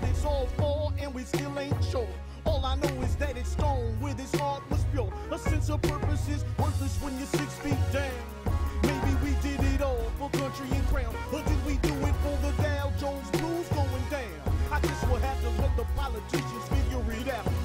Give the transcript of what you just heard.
what it's all for, and we still ain't sure. All I know is that it's strong, with its heart was pure. A sense of purpose is worthless when you're 6 feet down. Maybe we did it all for country and crown, or did we do it for the Dow Jones blues going down? I guess we'll have to let the politicians figure it out.